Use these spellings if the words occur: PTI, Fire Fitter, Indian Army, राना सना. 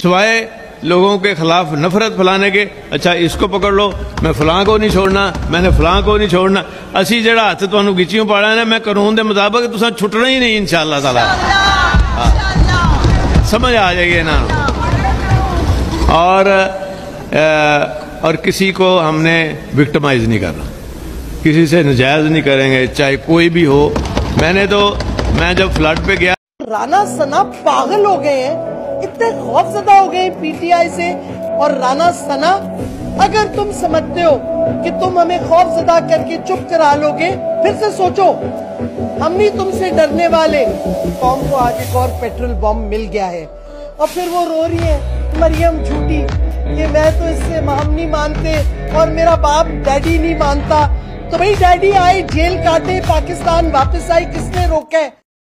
सिवाय लोगों के खिलाफ नफरत फैलाने के। अच्छा इसको पकड़ लो, मैं फलां को नहीं छोड़ना, मैंने फलां को नहीं छोड़ना। असी जड़ा हथ तुहानू गिचियों पाड़ा ना, मैं कानून के मुताबिक तुसा छुटना ही नहीं इंशाअल्लाह ताला। समझ आ जाएगी ना। और किसी को हमने विक्टिमाइज नहीं करना, किसी से नजायज नहीं करेंगे, चाहे कोई भी हो। मैं जब फ्लड पे गया, राना सना पागल हो गए हैं, इतने खौफजदा हो गए पीटीआई से। और राना सना, अगर तुम समझते हो कि तुम हमें खौफजदा करके चुप करा लोगे, फिर से सोचो। हम नहीं तुमसे डरने वाले। कौम को आज एक और पेट्रोल बम मिल गया है और फिर वो रो रही है मरियम झूठी कि मैं तो इससे हम नहीं मानते और मेरा बाप डैडी नहीं मानता। तो भाई डैडी आए, जेल काटे, पाकिस्तान वापस आई, किसने रोका है?